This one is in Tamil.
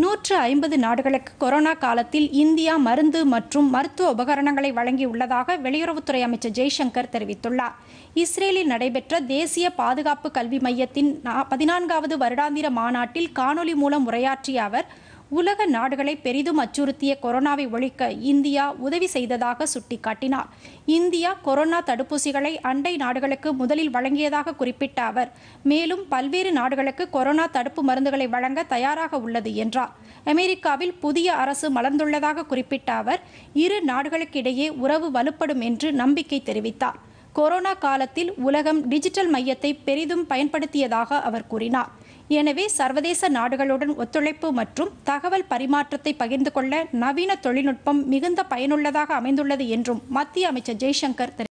150 நாடுகளுக்கு கொரோனா காலத்தில் இந்தியா மருந்து மற்றும் மருத்துவ உபகரணங்களை வழங்கியுள்ளதாக வெளியுறவுத்துறை அமைச்சர் ஜெய்சங்கர் தெரிவித்துள்ளார். இஸ்ரேலில் நடைபெற்ற தேசிய பாதுகாப்பு கல்வி மையத்தின் 14வது வருடாந்திர மாநாட்டில் காணொலி மூலம் உரையாற்றிய அவர், உலக நாடுகளை பெரிதும் அச்சுறுத்திய கொரோனாவை ஒழிக்க இந்தியா உதவி செய்ததாக சுட்டிக்காட்டினார். இந்தியா கொரோனா தடுப்பூசிகளை அண்டை நாடுகளுக்கு முதலில் வழங்கியதாக குறிப்பிட்ட அவர், மேலும் பல்வேறு நாடுகளுக்கு கொரோனா தடுப்பு மருந்துகளை வழங்க தயாராக உள்ளது என்றார். அமெரிக்காவில் புதிய அரசு மலர்ந்துள்ளதாக குறிப்பிட்ட அவர், இரு நாடுகளுக்கிடையே உறவு வலுப்படும் என்று நம்பிக்கை தெரிவித்தார். கொரோனா காலத்தில் உலகம் டிஜிட்டல் மையத்தை பெரிதும் பயன்படுத்தியதாக அவர் கூறினார். எனவே சர்வதேச நாடுகளுடன் ஒத்துழைப்பு மற்றும் தகவல் பரிமாற்றத்தை பகிர்ந்து கொள்ள நவீன தொழில்நுட்பம் மிகுந்த பயனுள்ளதாக அமைந்துள்ளது என்றும் மத்திய அமைச்சர் ஜெய்சங்கர் தெரிவித்தார்.